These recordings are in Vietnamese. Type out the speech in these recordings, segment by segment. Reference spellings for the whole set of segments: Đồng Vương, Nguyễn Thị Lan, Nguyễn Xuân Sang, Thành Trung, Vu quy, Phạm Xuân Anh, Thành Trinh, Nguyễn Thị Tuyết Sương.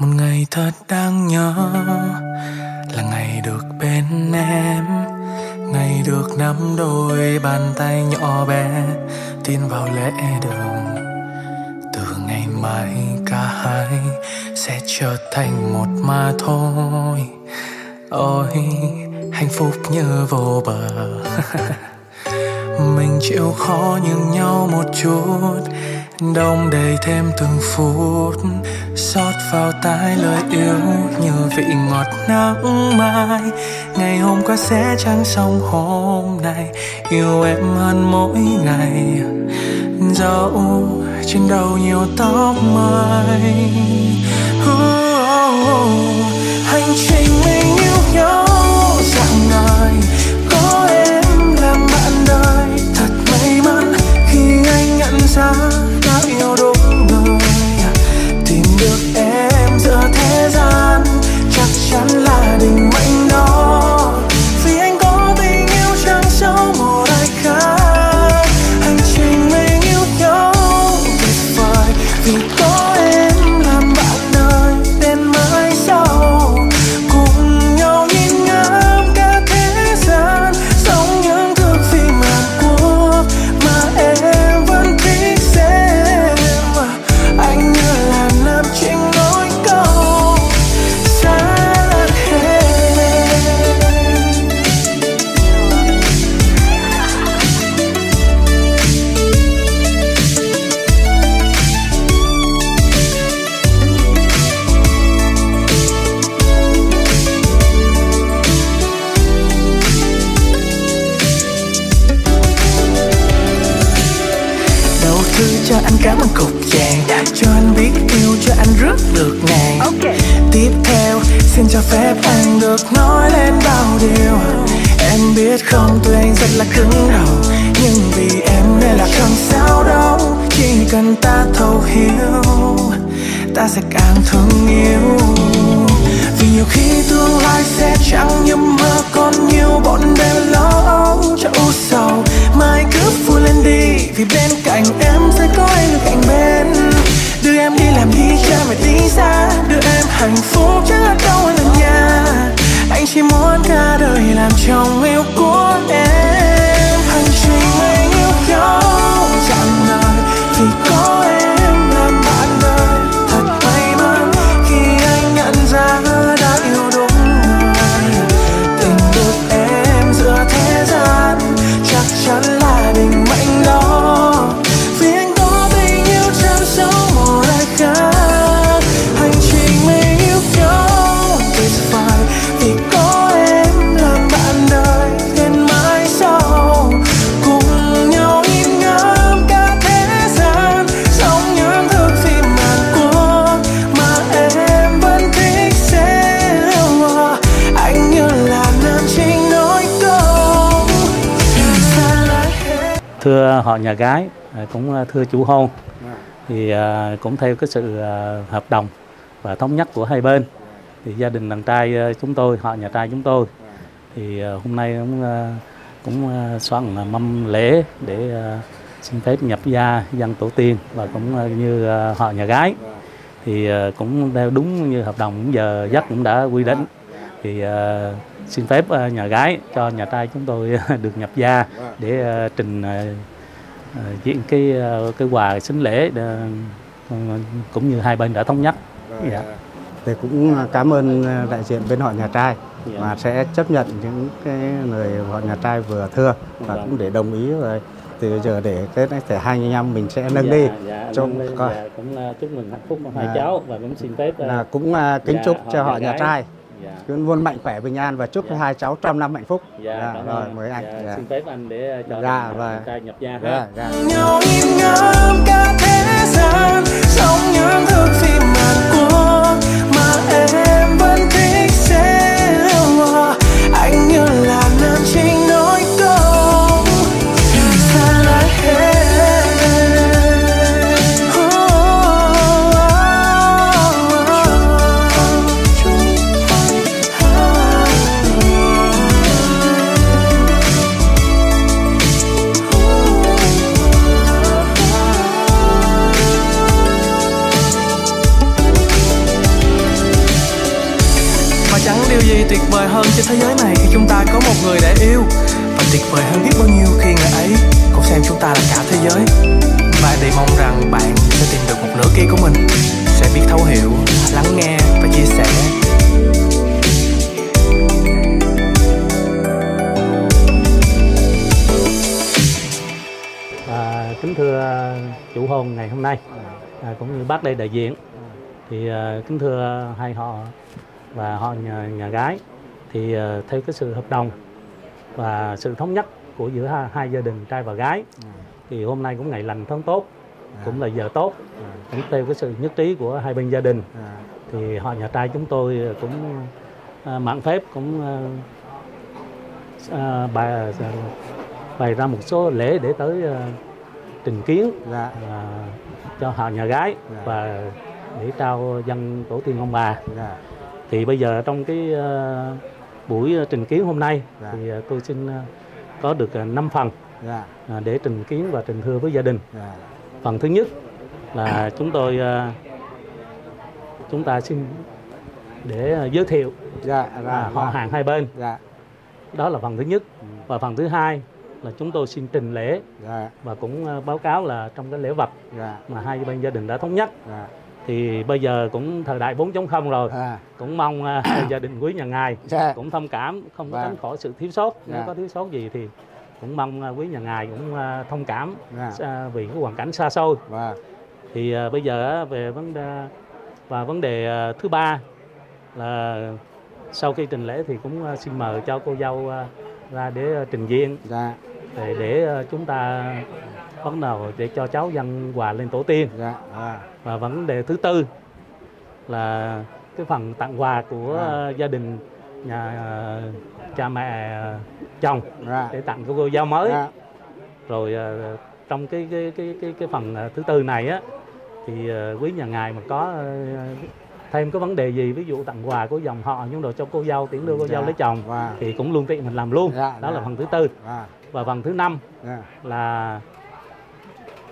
Một ngày thật đáng nhớ là ngày được bên em, ngày được nắm đôi bàn tay nhỏ bé, tin vào lễ đường. Từ ngày mai cả hai sẽ trở thành một mà thôi. Ôi hạnh phúc như vô bờ. Mình chịu khó nhường nhau một chút, đong đầy thêm từng phút, xót vào tai lời yêu như vị ngọt nắng mai. Ngày hôm qua sẽ chẳng xong hôm nay, yêu em hơn mỗi ngày, dẫu trên đầu nhiều tóc mai. Hành trình mình yêu nhau dạng này, có em làm bạn đời. Thật may mắn khi anh nhận ra đã yêu đúng người, tìm được em giữa thế gian, chắc chắn là định mệnh đó. Vì anh có tình yêu chẳng sâu một ai khác. Hành trình mình yêu nhau tuyệt vời, vì có em làm bạn đời đến mãi sau. Cùng nhau nhìn ngắm cả thế gian, sống những thước phim Hàn Quốc mà em vẫn thích xem. Anh như là nam chính nỗi câu xa lạc hẹn. Đầu thư cho anh cảm ơn cục vàng, cho anh biết yêu, cho anh rước được nàng. Tiếp theo xin cho phép anh được nói lên bao điều. Em biết không, tuy anh rất là cứng đầu, nhưng vì em nên là không sao đâu. Chỉ cần ta thấu hiểu, ta sẽ càng thương yêu. Vì nhiều khi tương lai sẽ chẳng như mơ, còn nhiều bọn đêm lo âu cho u sầu. Mai cứ vui lên đi, vì bên cạnh em sẽ có anh được cạnh bên. Đưa em đi làm đi cha mẹ tí xa, đưa em hạnh phúc chắc là đâu anh ở nhà. Anh chỉ muốn cả đời làm chồng yêu của em. Hành trình mình yêu nhau chẳng ngờ, vì có em làm bạn đời. Thật may mắn khi anh nhận ra đã yêu đúng người, tình được em giữa thế gian, chắc chắn là định mệnh đó. Thưa họ nhà gái, cũng thưa chủ hôn, thì cũng theo cái sự hợp đồng và thống nhất của hai bên, thì gia đình đàn trai chúng tôi, họ nhà trai chúng tôi, thì hôm nay cũng soạn mâm lễ để xin phép nhập gia dân tổ tiên, và cũng như họ nhà gái thì cũng theo đúng như hợp đồng, giờ giấc cũng đã quy định, thì xin phép nhà gái cho nhà trai chúng tôi được nhập gia để trình diện cái quà sính lễ để, cũng như hai bên đã thống nhất. Dạ. Thì cũng cảm ơn đại diện bên họ nhà trai mà sẽ chấp nhận những cái người họ nhà trai vừa thưa và cũng để đồng ý rồi. Thì bây giờ để cái thẻ hai anh em mình sẽ nâng đi. Dạ, trong lên, coi. Dạ, cũng chúc mừng hạnh phúc hai cháu và cũng xin phép là cũng kính chúc cho họ nhà trai. Cứ luôn mạnh khỏe bình an và chúc hai cháu trăm năm hạnh phúc. Rồi mời anh. Xin phép anh để cho trai nhập gia ha. chẳng điều gì tuyệt vời hơn trên thế giới này khi chúng ta có một người để yêu. Và tuyệt vời hơn biết bao nhiêu khi người ấy cũng xem chúng ta là cả thế giới. Và để mong rằng bạn sẽ tìm được một nửa kia của mình, sẽ biết thấu hiểu, lắng nghe và chia sẻ. Kính thưa chủ hôn ngày hôm nay, cũng như bác đây đại diện, thì kính thưa hai họ và họ nhà gái, thì theo cái sự hợp đồng và sự thống nhất của giữa hai gia đình trai và gái, thì hôm nay cũng ngày lành tháng tốt, cũng là giờ tốt, cũng theo cái sự nhất trí của hai bên gia đình, thì họ nhà trai chúng tôi cũng mạn phép cũng bày ra một số lễ để tới trình kiến cho họ nhà gái và để trao dân tổ tiên ông bà. Thì bây giờ trong cái buổi trình kiến hôm nay thì tôi xin có được 5 phần để trình kiến và trình thưa với gia đình. Phần thứ nhất là chúng ta xin để giới thiệu họ hàng hai bên. Đó là phần thứ nhất. Và phần thứ hai là chúng tôi xin trình lễ và cũng báo cáo là trong cái lễ vật mà hai bên gia đình đã thống nhất. Thì bây giờ cũng thời đại 4.0 rồi, cũng mong gia đình quý nhà ngài cũng thông cảm, không có tránh khỏi sự thiếu sót. Nếu có thiếu sót gì thì cũng mong quý nhà ngài cũng thông cảm vì cái hoàn cảnh xa xôi. Thì bây giờ về vấn đề thứ ba là sau khi trình lễ thì cũng xin mời cho cô dâu ra để trình diện để chúng ta bắt đầu để cho cháu dâng quà lên tổ tiên. Và vấn đề thứ tư là cái phần tặng quà của gia đình nhà cha mẹ chồng để tặng cho cô dâu mới. Rồi trong cái phần thứ tư này á, thì quý nhà ngài mà có thêm có vấn đề gì, ví dụ tặng quà của dòng họ nhưng đồ cho cô dâu tiễn đưa cô dâu lấy chồng thì cũng luôn tiện mình làm luôn. Đó là phần thứ tư. Và phần thứ năm là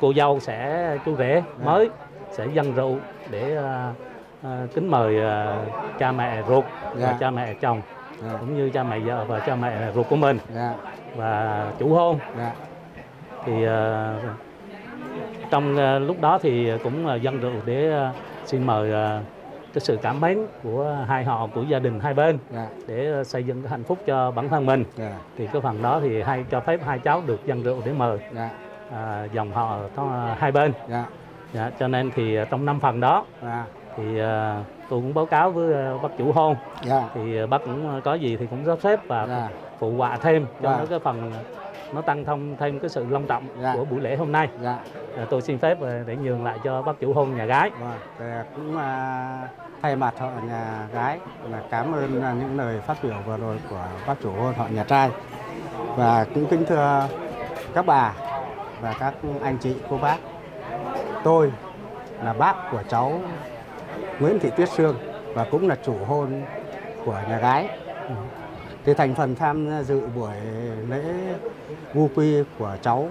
cô dâu sẽ chú rể mới sẽ dâng rượu để kính mời cha mẹ ruột và cha mẹ chồng cũng như cha mẹ vợ và cha mẹ ruột của mình và chủ hôn. Thì trong lúc đó thì cũng dâng rượu để xin mời cái sự cảm mến của hai họ, của gia đình hai bên để xây dựng cái hạnh phúc cho bản thân mình. Thì cái phần đó thì cho phép hai cháu được dâng rượu để mời dòng họ hai bên. Cho nên thì trong 5 phần đó thì tôi cũng báo cáo với bác chủ hôn. Thì bác cũng có gì thì cũng sắp xếp và phụ họa thêm cho nó cái phần nó tăng thông thêm cái sự long trọng của buổi lễ hôm nay. Tôi xin phép để nhường lại cho bác chủ hôn nhà gái. Cũng thay mặt họ nhà gái là cảm ơn những lời phát biểu vừa rồi của bác chủ hôn họ nhà trai. Và cũng kính thưa các bà và các anh chị cô bác, tôi là bác của cháu Nguyễn Thị Tuyết Sương và cũng là chủ hôn của nhà gái. Thì thành phần tham dự buổi lễ vu quy của cháu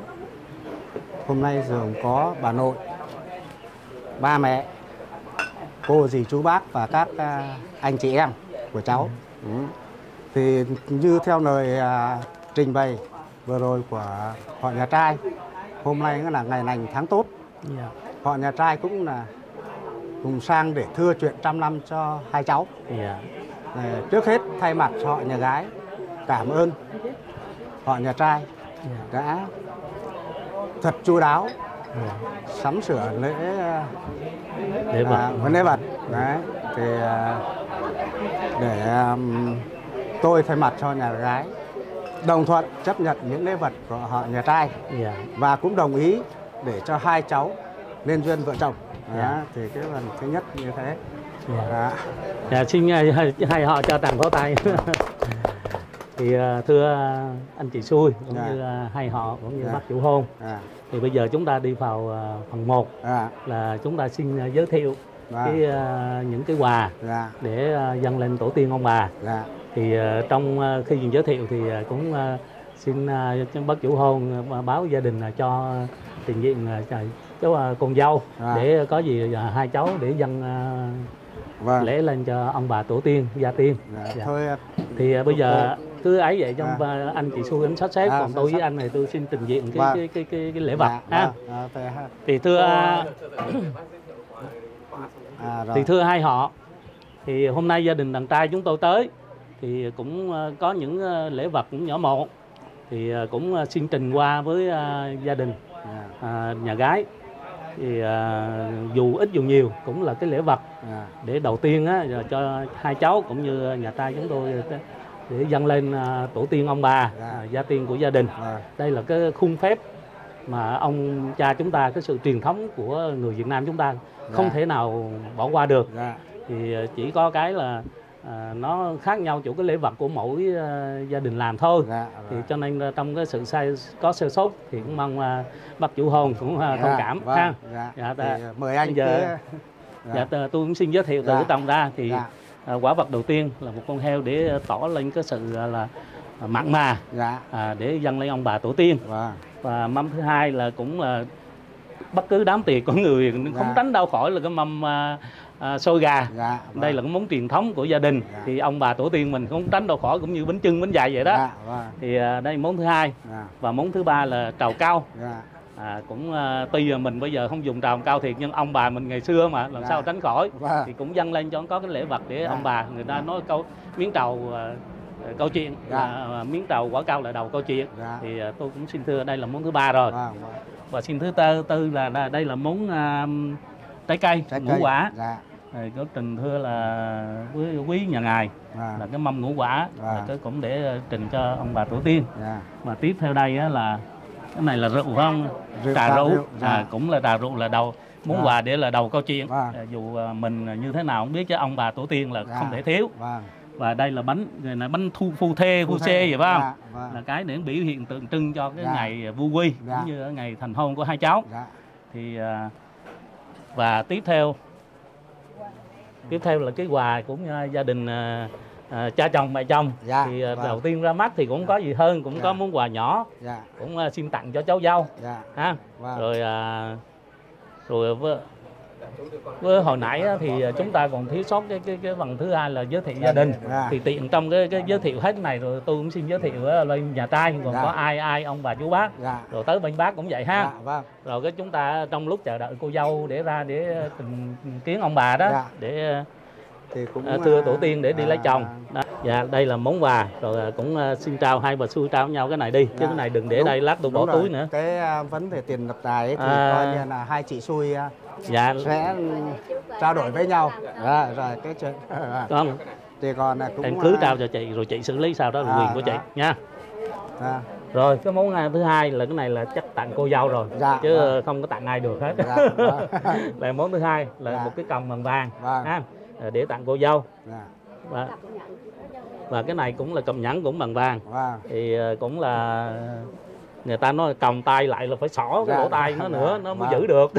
hôm nay gồm có bà nội, ba mẹ, cô dì chú bác và các anh chị em của cháu. Thì như theo lời trình bày vừa rồi của họ nhà trai, hôm nay nó là ngày lành tháng tốt. Họ nhà trai cũng là cùng sang để thưa chuyện trăm năm cho hai cháu. Trước hết thay mặt họ nhà gái cảm ơn họ nhà trai đã thật chu đáo sắm sửa lễ vấn đề vật đấy. Thì để tôi thay mặt cho nhà gái đồng thuận chấp nhận những lễ vật của họ nhà trai và cũng đồng ý để cho hai cháu nên duyên vợ chồng. Thì cái phần thứ nhất như thế. Xin hai họ cho tặng pháo tay. Thì thưa anh chị xui cũng như hai họ cũng như bác chủ hôn, thì bây giờ chúng ta đi vào phần 1 là chúng ta xin giới thiệu những cái quà để dâng lên tổ tiên ông bà. Thì trong khi giới thiệu thì cũng xin bác chủ hôn báo gia đình cho trình diện cháu con dâu để có gì hai cháu để dâng vâng. lễ lên cho ông bà tổ tiên gia tiên. Dạ. Dạ. Thôi thì bây giờ cứ ấy vậy trong anh chị Xu anh sắp xếp, còn tôi với anh này tôi xin trình diện cái lễ vật ha. Thì thưa hai họ, thì hôm nay gia đình đàn trai chúng tôi tới thì cũng có những lễ vật cũng nhỏ mọn, thì cũng xin trình qua với gia đình nhà gái. Thì dù ít dù nhiều cũng là cái lễ vật để đầu tiên cho hai cháu cũng như nhà trai chúng tôi để dâng lên tổ tiên ông bà, gia tiên của gia đình. Đây là cái khuôn phép mà ông cha chúng ta, cái sự truyền thống của người Việt Nam chúng ta không thể nào bỏ qua được. Thì chỉ có cái là nó khác nhau chỗ cái lễ vật của mỗi gia đình làm thôi. Thì cho nên trong cái sự sai có sơ sót thì cũng mong bác chủ hồn cũng thông cảm ha. Mời anh giờ. Dạ, tôi cũng xin giới thiệu từ cái tông ra thì quả vật đầu tiên là một con heo để tỏ lên cái sự là mặn mà để dâng lên ông bà tổ tiên. Và mâm thứ hai là cũng là bất cứ đám tiệc của người không tránh đau khỏi là cái mâm xôi gà. Đây là cái món truyền thống của gia đình. Thì ông bà tổ tiên mình không tránh đau khỏi cũng như bánh chưng bánh dày vậy đó. Thì đây món thứ hai. Và món thứ ba là trầu cao. Tuy là mình bây giờ không dùng trầu cao thiệt, nhưng ông bà mình ngày xưa mà làm sao tránh khỏi. Thì cũng dâng lên cho có cái lễ vật để ông bà người ta nói câu miếng trầu câu chuyện, miếng trầu quả cao là đầu câu chuyện. Thì tôi cũng xin thưa đây là món thứ ba rồi. Và xin thứ tư là đây là món trái cây ngũ quả. Có trình thưa là quý nhà ngài là cái mâm ngũ quả, cái cũng để trình cho ông bà tổ tiên. Và tiếp theo đây là cái này là rượu không? Trà rượu, cũng là trà rượu là đầu món quà để là đầu câu chuyện. Dù mình như thế nào không biết chứ ông bà tổ tiên là không thể thiếu. Và đây là bánh, người là bánh phu thê, phu xê vậy phải không? Là cái để biểu hiện tượng trưng cho cái ngày Vu Quy cũng như ngày thành hôn của hai cháu. Thì và tiếp theo là cái quà của gia đình cha chồng mẹ chồng. Thì đầu tiên ra mắt thì cũng có gì hơn, cũng có món quà nhỏ, cũng xin tặng cho cháu dâu. Rồi với hồi nãy thì chúng ta còn thiếu sót cái phần thứ hai là giới thiệu gia đình. Thì tiện trong cái giới thiệu hết này rồi tôi cũng xin giới thiệu lên nhà trai còn có ai ông bà chú bác, rồi tới bên bác cũng vậy ha. Rồi cái chúng ta trong lúc chờ đợi cô dâu để ra để tìm kiến ông bà đó, để thì cũng thưa tổ tiên để đi lấy chồng. Dạ, đây là món quà. Rồi cũng xin trao, hai bà Xui trao nhau cái này đi. Chứ cái này đừng để đây lát tôi bỏ túi nữa. Cái vấn đề tiền lập tài ấy, thì coi như là hai chị Xui sẽ trao đổi với nhau. Rồi cái chuyện không. Thì còn cũng em cứ trao cho chị rồi chị xử lý, sau đó là quyền của chị nha. Rồi cái món thứ hai là cái này là chắc tặng cô dâu rồi, chứ không có tặng ai được hết. Là món thứ hai là một cái còng bằng vàng để tặng cô dâu. Và cái này cũng là còng nhẫn cũng bằng vàng. Thì cũng là người ta nói còng tay lại là phải xỏ cái lỗ tay nó nữa nó mới giữ được.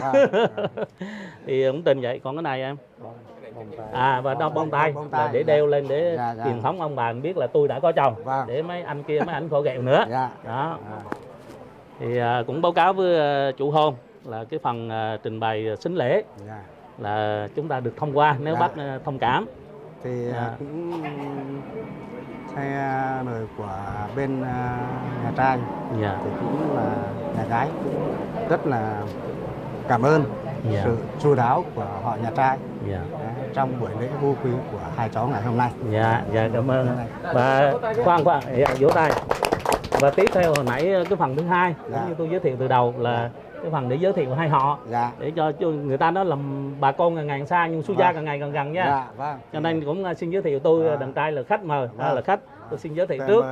Thì cũng tin vậy. Còn cái này em và đo bông tay để đeo lên để truyền thống ông bà biết là tôi đã có chồng, để mấy anh kia mấy ảnh khỏi ghẹo nữa. Đó. Thì cũng báo cáo với chủ hôn là cái phần trình bày sính lễ là chúng ta được thông qua, nếu bác thông cảm. Thì cũng theo lời của bên nhà trai thì cũng là nhà gái cũng rất là cảm ơn sự chu đáo của họ nhà trai trong buổi lễ Vu Quy của hai cháu ngày hôm nay. Dạ cảm ơn. Và khoan vỗ tay. Và tiếp theo hồi nãy cái phần thứ hai cũng như tôi giới thiệu từ đầu là cái phần để giới thiệu hai họ, để cho người ta nói làm bà con càng ngày xa nhưng xuất gia càng ngày càng gần nha. Cho nên cũng xin giới thiệu tôi đàn trai là khách mời, là khách, tôi xin giới thiệu trước.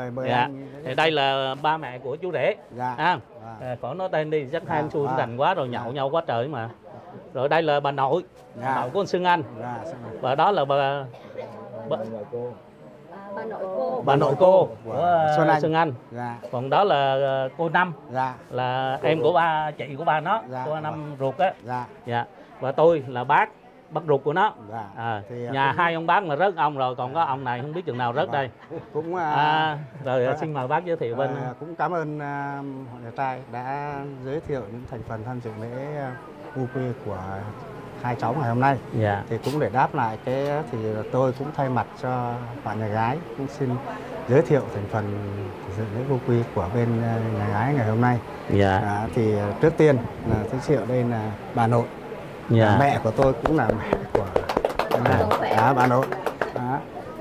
Thì đây là ba mẹ của chú rể. Khỏi nói tên đi, chắc hai anh Xui rành quá rồi, nhậu nhau quá trời mà. Rồi đây là bà nội, nội của anh Xuân Anh. Và đó là bà nội cô của Xuân Anh. Còn đó là cô Năm, là em của ba, chị của ba nó, cô Năm ruột á. Và tôi là bác ruột của nó. Nhà hai ông bác mà rớt ông rồi, còn có ông này không biết chừng nào rớt đây. Rồi xin mời bác giới thiệu bên. Cũng cảm ơn họ nhà trai đã giới thiệu những thành phần tham dự lễ Vu Quy của hai cháu ngày hôm nay. Dạ. Thì cũng để đáp lại cái thì tôi cũng thay mặt cho bạn nhà gái cũng xin giới thiệu thành phần dự lễ Vu Quy của bên nhà gái ngày hôm nay. Dạ. Thì trước tiên là giới thiệu đây là bà nội. Dạ. Mẹ của tôi cũng là mẹ của bà nội. Đó.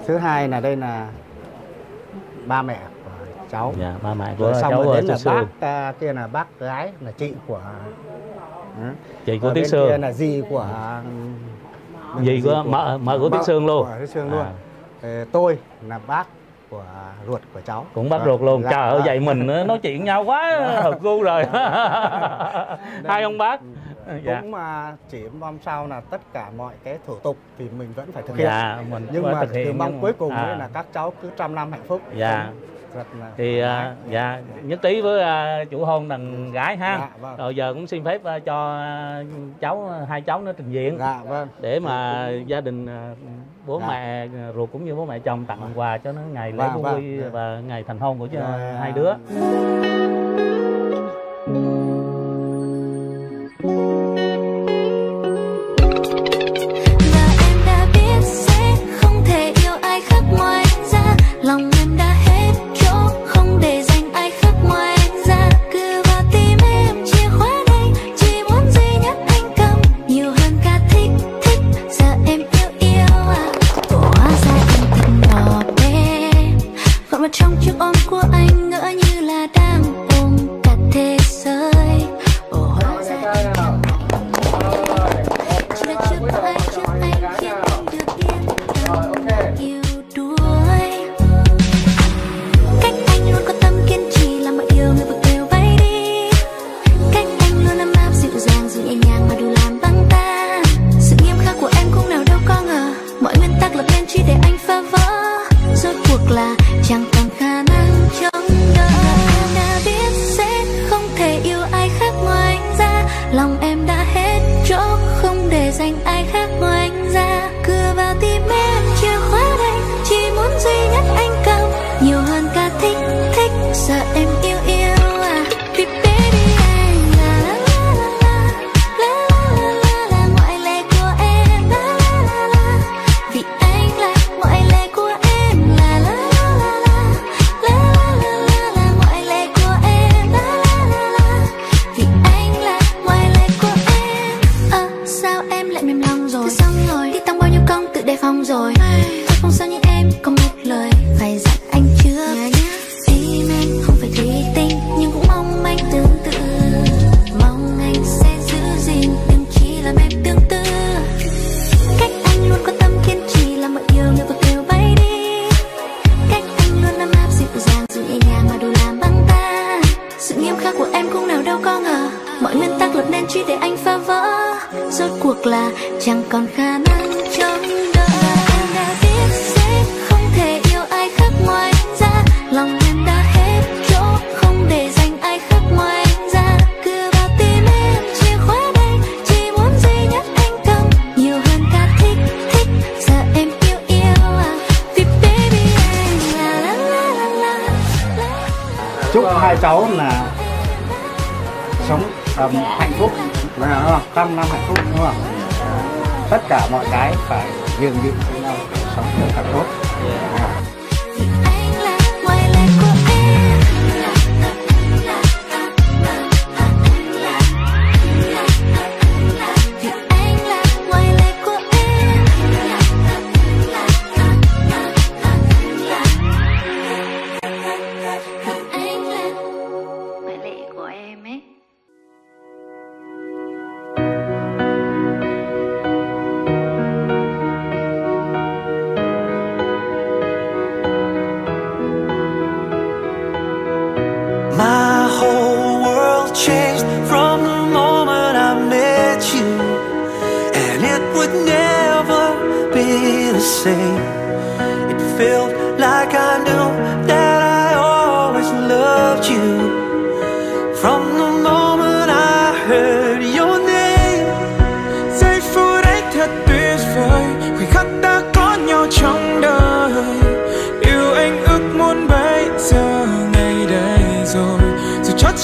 Thứ hai là đây là ba mẹ của cháu. Dạ, ba mẹ của cháu. Xong rồi đến là bác kia là bác gái là chị của Tuyết Sương. Kia là dì của dì của mợ của Tuyết Sương luôn. Tôi là bác của ruột của cháu. Cũng bác ruột luôn. Trời ơi, vậy mình nói chuyện nhau quá hợp gu rồi. Hai ông bác. Dạ. Cũng mà chỉ mong sao là tất cả mọi cái thủ tục thì mình vẫn phải thực hiện. Dạ, mình nhưng mà từ mong cuối cùng là các cháu cứ trăm năm hạnh phúc. Dạ. Thì dạ nhất trí với chủ hôn đàn gái ha. Dạ, vâng. Rồi giờ cũng xin phép cho cháu hai cháu nó trình diện. Dạ, vâng. Để mà gia đình bố dạ. mẹ ruột cũng như bố mẹ chồng tặng quà cho nó ngày lễ Vu Quy và ngày thành hôn của hai đứa.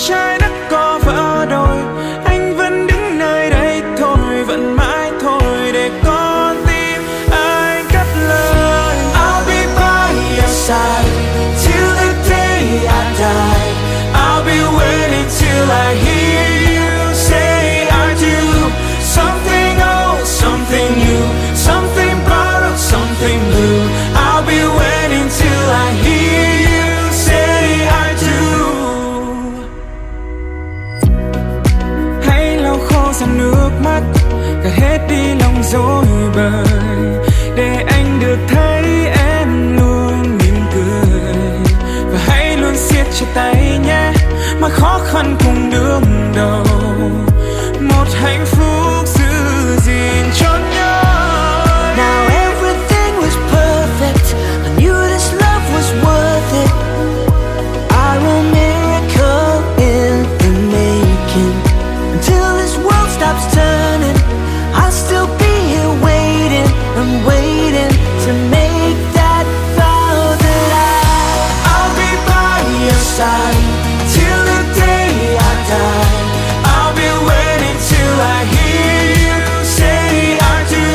Trái đất có vỡ đôi, anh vẫn đứng nơi đây thôi, vẫn mãi thôi. dối bời để anh được thấy em luôn mỉm cười. Và hãy luôn siết chặt tay nhé, mà khó khăn cùng đương đầu một hạnh phúc giữ gìn cho nhau. Now everything was perfect, I knew this love was worth it. I will miracle in the making. Until this world stops turning, I'll still be here waiting. I'm waiting to make that vow that I'll be by your side till the day I die. I'll be waiting till I hear you say I do.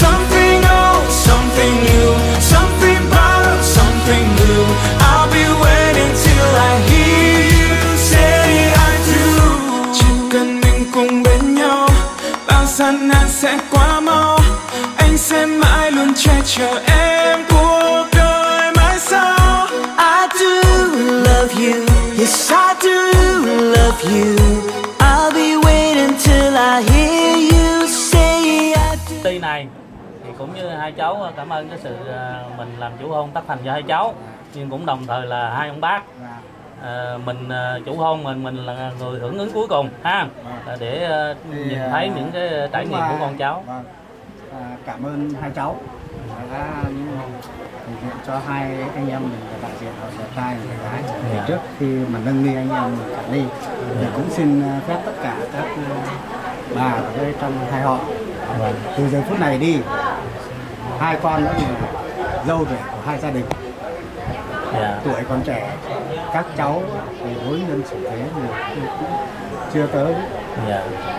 Something old, something new, something borrowed, something blue. I'll be waiting till I hear you say I do. Chỉ cần mình cùng bên nhau, bao gian nan sẽ qua mau. Anh sẽ mãi luôn che chở em cuộc đời mãi sau. I do love you, yes I do love you. I'll be waiting till I hear you say I do. Tí này thì cũng như hai cháu cảm ơn cái sự mình làm chủ hôn tác thành cho hai cháu, nhưng cũng đồng thời là hai ông bác. Mình chủ hôn mình là người hưởng ứng cuối cùng ha, để nhìn thấy những cái trải nghiệm của con cháu. Cảm ơn hai cháu đã thực hiện cho hai anh em mình đại diện họ đẹp trai người gái. Trước khi mà nâng ly anh em mình cả ly thì cũng xin phép tất cả các bà ở đây trong hai họ, từ giờ phút này đi hai con đã là dâu rể của hai gia đình. Tuổi còn trẻ, các cháu thì đối nhân xử thế nhiều cũng chưa tới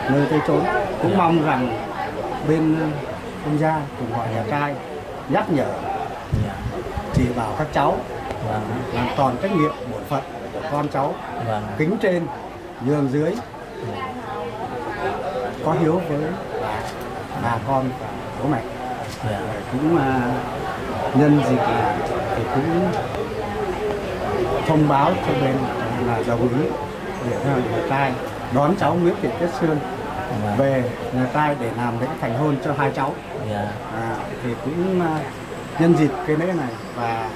nơi tới chốn. Cũng mong rằng bên ông gia cùng họ nhà trai nhắc nhở chỉ bảo các cháu làm toàn trách nhiệm bổn phận của con cháu, kính trên nhường dưới, có hiếu với bà con và bố mẹ. Cũng nhân dịp này thì cũng thông báo cho bên là đồng ý để cho nhà trai đón cháu Nguyễn Thị Tuyết Sương về nhà trai để làm lễ thành hôn cho hai cháu. Thì cũng nhân dịp cái lễ này và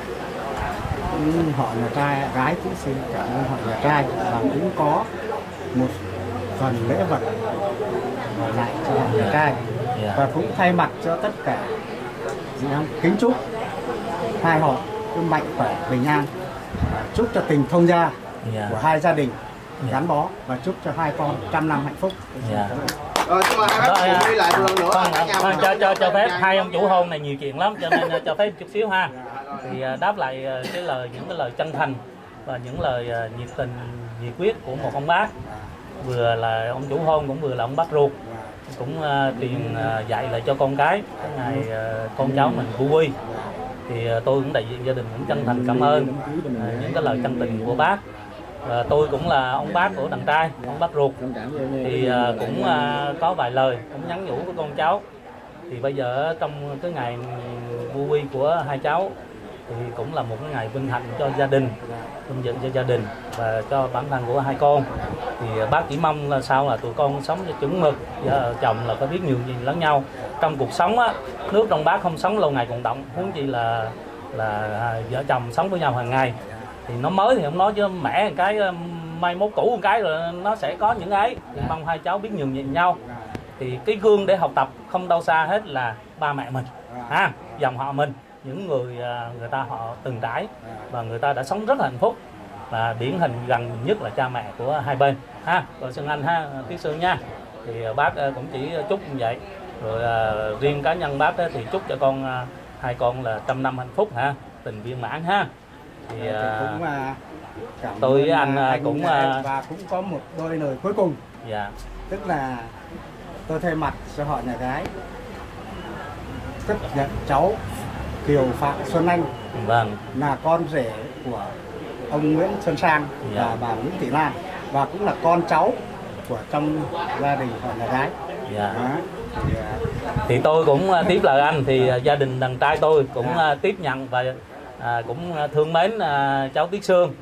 cũng họ nhà trai gái cũng xin cảm ơn họ nhà trai và cũng có một phần lễ vật lại cho họ nhà trai. Và cũng thay mặt cho tất cả kính chúc hai họ mạnh khỏe bình an, chúc cho tình thông gia của hai gia đình gắn bó và chúc cho hai con trăm năm hạnh phúc. Rồi, nhưng mà hai bác cùng đi lại một lần nữa. Cho phép hai ông chủ hôn này nhiều chuyện lắm, cho nên cho phép chút xíu ha. Thì đáp lại cái lời, những cái lời chân thành và những lời nhiệt tình, nhiệt quyết của một ông bác, vừa là ông chủ hôn cũng vừa là ông bác ruột, cũng truyền dạy lại cho con cái ngày con cháu mình Vu Quy. Thì tôi cũng đại diện gia đình cũng chân thành cảm ơn những cái lời chân tình của bác. Và tôi cũng là ông bác của đàn trai, ông bác ruột, thì cũng có vài lời cũng nhắn nhủ với con cháu. Thì bây giờ trong cái ngày Vu Quy của hai cháu thì cũng là một cái ngày vinh hạnh cho gia đình, vinh dự cho gia đình và cho bản thân của hai con. Thì bác chỉ mong là sao là tụi con sống cho chuẩn mực, vợ chồng là có biết nhiều gì lẫn nhau trong cuộc sống á. Nước trong bát không sống lâu ngày còn động, huống chi là vợ chồng sống với nhau hàng ngày. Thì nó mới thì không nói, chứ mẻ cái mai mốt cũ một cái rồi nó sẽ có những ấy. Thì mong hai cháu biết nhường nhịn nhau. Thì cái gương để học tập không đâu xa hết là ba mẹ mình, ha, dòng họ mình, những người ta họ từng trải và người ta đã sống rất là hạnh phúc, và điển hình gần nhất là cha mẹ của hai bên ha. Rồi Xuân Anh ha, Tuyết Sương nha. Thì bác cũng chỉ chúc như vậy. Rồi riêng cá nhân bác thì chúc cho hai con là trăm năm hạnh phúc ha, tình viên mãn ha. Thì cũng tôi với anh cũng và cũng có một đôi lời cuối cùng. Tức là tôi thay mặt cho họ nhà gái chấp nhận cháu Kiều Phạm Xuân Anh là con rể của ông Nguyễn Xuân Sang và bà Nguyễn Thị Lan, và cũng là con cháu của trong gia đình họ nhà gái. Thì tôi cũng tiếp lời anh, thì gia đình đàn trai tôi cũng tiếp nhận và cũng thương mến cháu Tuyết Sương.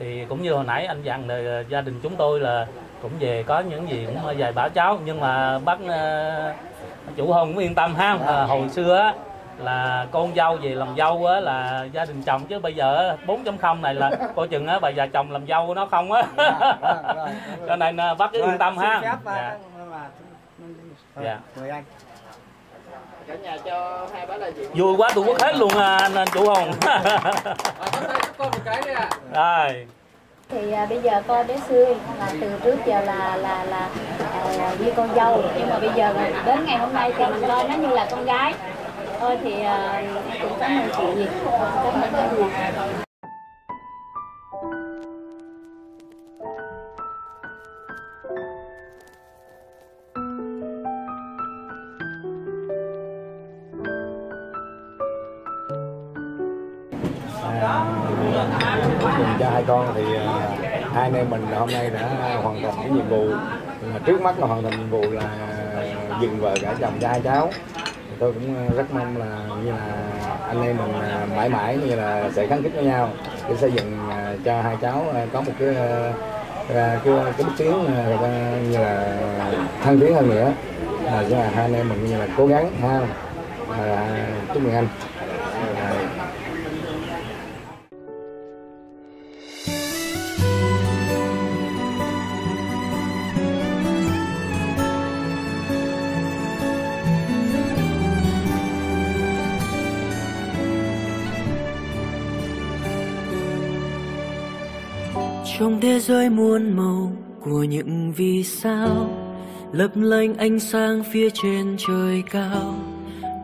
Thì cũng như hồi nãy anh dặn là gia đình chúng tôi là cũng về có những gì cũng vài bảo cháu, nhưng mà bác chủ Hồng cũng yên tâm ha. Hồi xưa á là con dâu về làm dâu á là gia đình chồng, chứ bây giờ 4.0 này là coi chừng á bà già chồng làm dâu nó không á. Cho nên bác cứ yên tâm ha. Dạ. Cả nhà cho hai bác đại diện. Vui quá tụi quốc hết luôn anh chủ Hồng. Rồi. Thì bây giờ coi bé Sương là từ trước giờ là như con dâu, nhưng mà bây giờ đến ngày hôm nay thì mình coi nó như là con gái. Thôi thì cũng cảm ơn chị Việt, cảm ơn cả nhà. Cùng cho hai con thì hai anh em mình hôm nay đã hoàn thành cái nhiệm vụ. Trước mắt là hoàn thành nhiệm vụ là dừng vợ gả chồng cho hai cháu. Tôi cũng rất mong là như là anh em mình mãi mãi như là sẽ gắn kết với nhau để xây dựng cho hai cháu có một cái bước tiến như là thăng tiến hơn nữa. Cho là hai anh em mình như là cố gắng ha. Chúc mừng anh. Trong thế giới muôn màu của những vì sao lấp lánh ánh sáng phía trên trời cao,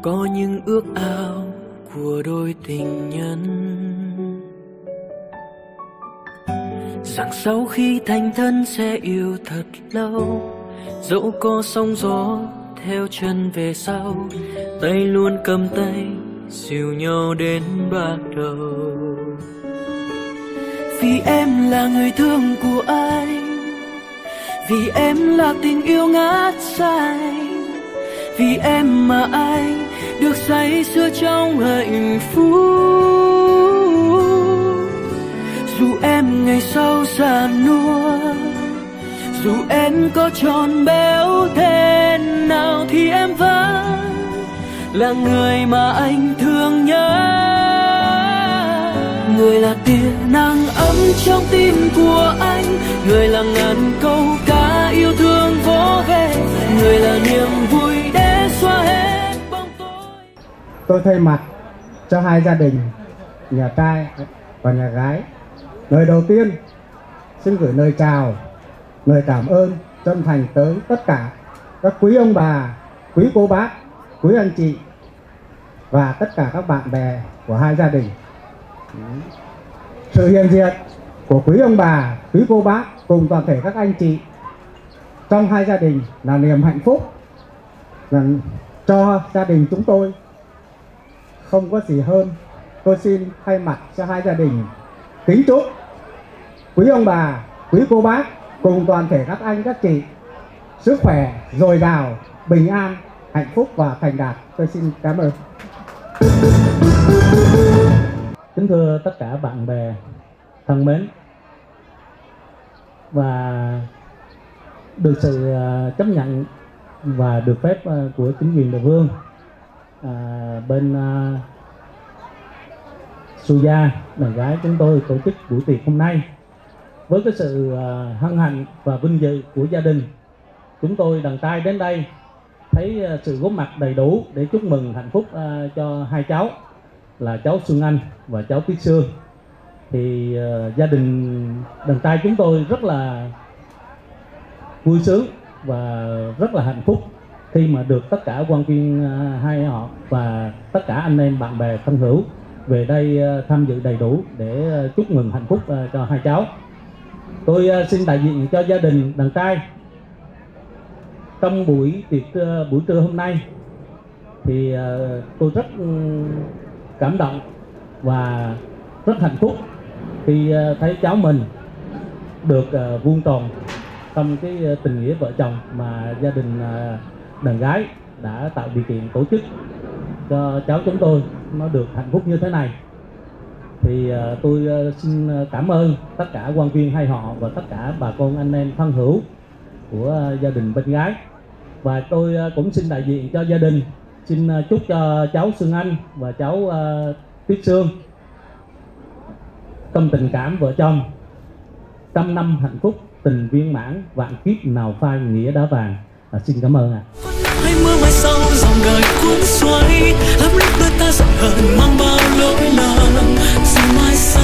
có những ước ao của đôi tình nhân rằng sau khi thành thân sẽ yêu thật lâu, dẫu có sóng gió theo chân về sau, tay luôn cầm tay dìu nhau đến bắt đầu. Vì em là người thương của anh, vì em là tình yêu ngát say, vì em mà anh được say sưa trong hạnh phúc. Dù em ngày sau già nua, dù em có tròn béo thế nào thì em vẫn là người mà anh thương nhớ. Người là tia nắng ấm trong tim của anh, người là ngàn câu ca yêu thương vô vàn, người là niềm vui để xóa hết bóng tối. Tôi thay mặt cho hai gia đình, nhà trai và nhà gái, lời đầu tiên xin gửi lời chào, lời cảm ơn chân thành tới tất cả các quý ông bà, quý cô bác, quý anh chị và tất cả các bạn bè của hai gia đình. Sự hiện diện của quý ông bà, quý cô bác cùng toàn thể các anh chị trong hai gia đình là niềm hạnh phúc cho gia đình chúng tôi. Không có gì hơn, tôi xin thay mặt cho hai gia đình kính chúc quý ông bà, quý cô bác cùng toàn thể các anh các chị sức khỏe dồi dào, bình an, hạnh phúc và thành đạt. Tôi xin cảm ơn. Kính thưa tất cả bạn bè thân mến, và được sự chấp nhận và được phép của chính quyền Đồng Vương, bên Su Gia đàn gái chúng tôi tổ chức buổi tiệc hôm nay với cái sự hân hạnh và vinh dự của gia đình. Chúng tôi đàn trai đến đây thấy sự góp mặt đầy đủ để chúc mừng hạnh phúc cho hai cháu là cháu Xuân Anh và cháu Tuyết Sương. Thì gia đình đàn trai chúng tôi rất là vui sướng và rất là hạnh phúc khi mà được tất cả quan viên hai họ và tất cả anh em bạn bè thân hữu về đây tham dự đầy đủ để chúc mừng hạnh phúc cho hai cháu. Tôi xin đại diện cho gia đình đàn trai trong buổi trưa hôm nay thì tôi rất cảm động và rất hạnh phúc khi thấy cháu mình được vuông tròn trong cái tình nghĩa vợ chồng mà gia đình đàn gái đã tạo điều kiện tổ chức cho cháu chúng tôi nó được hạnh phúc như thế này. Thì tôi xin cảm ơn tất cả quan viên hai họ và tất cả bà con anh em thân hữu của gia đình bên gái. Và tôi cũng xin đại diện cho gia đình xin chúc cho cháu Xuân Anh và cháu Tuyết Sương trong tình cảm vợ chồng 100 năm hạnh phúc, tình viên mãn, vạn kiếp nào phai nghĩa đá vàng. Xin cảm ơn ạ. Hãy